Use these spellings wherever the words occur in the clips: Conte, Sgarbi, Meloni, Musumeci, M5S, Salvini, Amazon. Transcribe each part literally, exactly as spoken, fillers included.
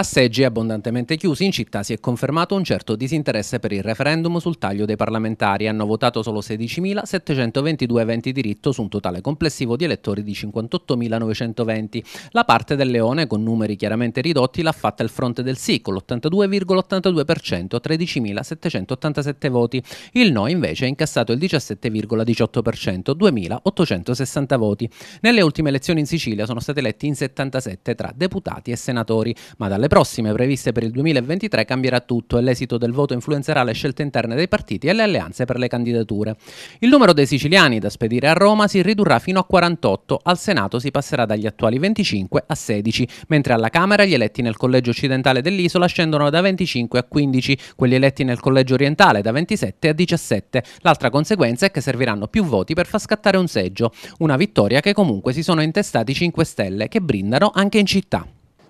A seggi abbondantemente chiusi in città si è confermato un certo disinteresse per il referendum sul taglio dei parlamentari. Hanno votato solo sedicimilasettecentoventidue aventi diritto su un totale complessivo di elettori di cinquantottomilanovecento venti. La parte del Leone, con numeri chiaramente ridotti, l'ha fatta il fronte del sì, con l'ottantadue virgola ottantadue per cento a tredicimilasettecentottantasette voti. Il no invece ha incassato il diciassette virgola diciotto per cento, duemilaottocentosessanta voti. Nelle ultime elezioni in Sicilia sono stati eletti in settantasette tra deputati e senatori, ma dalle prossime previste per il duemilaventitré cambierà tutto e l'esito del voto influenzerà le scelte interne dei partiti e le alleanze per le candidature. Il numero dei siciliani da spedire a Roma si ridurrà fino a quarantotto, al Senato si passerà dagli attuali venticinque a sedici, mentre alla Camera gli eletti nel collegio occidentale dell'isola scendono da venticinque a quindici, quelli eletti nel collegio orientale da ventisette a diciassette. L'altra conseguenza è che serviranno più voti per far scattare un seggio, una vittoria che comunque si sono intestati cinque Stelle, che brindano anche in città.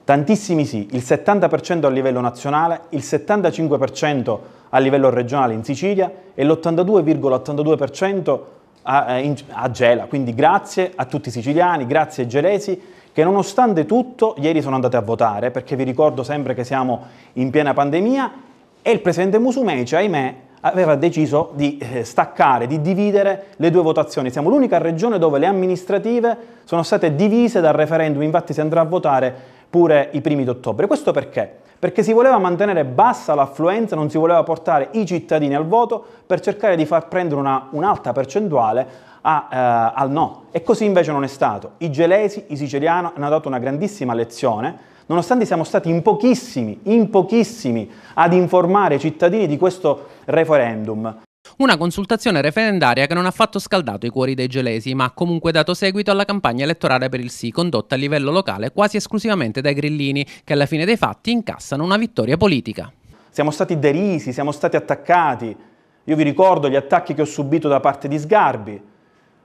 Tantissimi sì, il settanta per cento a livello nazionale, il settantacinque per cento a livello regionale in Sicilia e l'ottantadue virgola ottantadue per cento a, a Gela. Quindi grazie a tutti i siciliani, grazie ai gelesi che nonostante tutto ieri sono andati a votare, perché vi ricordo sempre che siamo in piena pandemia e il presidente Musumeci, ahimè, aveva deciso di staccare, di dividere le due votazioni. Siamo l'unica regione dove le amministrative sono state divise dal referendum, infatti si andrà a votare pure i primi d'ottobre. Questo perché? Perché si voleva mantenere bassa l'affluenza, non si voleva portare i cittadini al voto per cercare di far prendere una, un'alta percentuale a, eh, al no. E così invece non è stato. I gelesi, i siciliani hanno dato una grandissima lezione. Nonostante siamo stati in pochissimi, in pochissimi ad informare i cittadini di questo referendum. Una consultazione referendaria che non ha affatto scaldato i cuori dei gelesi, ma ha comunque dato seguito alla campagna elettorale per il sì, condotta a livello locale quasi esclusivamente dai grillini, che alla fine dei fatti incassano una vittoria politica. Siamo stati derisi, siamo stati attaccati. Io vi ricordo gli attacchi che ho subito da parte di Sgarbi.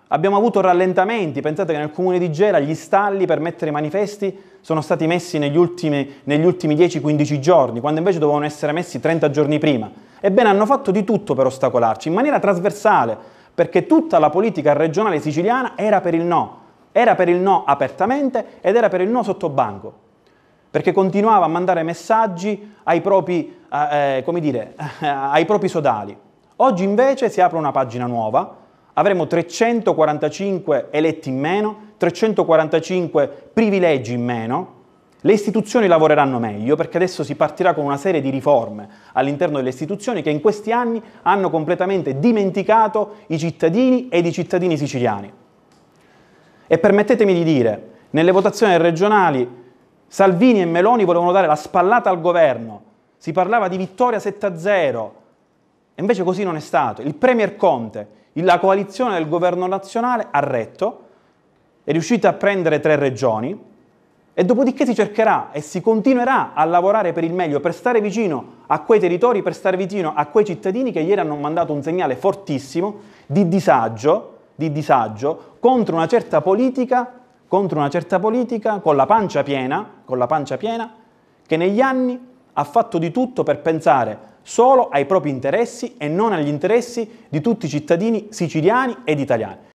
Abbiamo avuto rallentamenti, pensate che nel comune di Gela gli stalli per mettere i manifesti sono stati messi negli ultimi, negli ultimi dieci quindici giorni, quando invece dovevano essere messi trenta giorni prima. Ebbene, hanno fatto di tutto per ostacolarci, in maniera trasversale, perché tutta la politica regionale siciliana era per il no. Era per il no apertamente ed era per il no sottobanco, perché continuava a mandare messaggi ai propri, eh, come dire, ai propri sodali. Oggi invece si apre una pagina nuova. Avremo trecentoquarantacinque eletti in meno, trecentoquarantacinque privilegi in meno, le istituzioni lavoreranno meglio perché adesso si partirà con una serie di riforme all'interno delle istituzioni che in questi anni hanno completamente dimenticato i cittadini ed i cittadini siciliani. E permettetemi di dire, nelle votazioni regionali Salvini e Meloni volevano dare la spallata al governo, si parlava di vittoria sette a zero, e invece così non è stato. Il premier Conte, la coalizione del governo nazionale, ha retto, è riuscita a prendere tre regioni e dopodiché si cercherà e si continuerà a lavorare per il meglio, per stare vicino a quei territori, per stare vicino a quei cittadini che ieri hanno mandato un segnale fortissimo di disagio, di disagio contro una certa politica, contro una certa politica con la pancia piena, con la pancia piena, che negli anni ha fatto di tutto per pensare solo ai propri interessi e non agli interessi di tutti i cittadini siciliani ed italiani.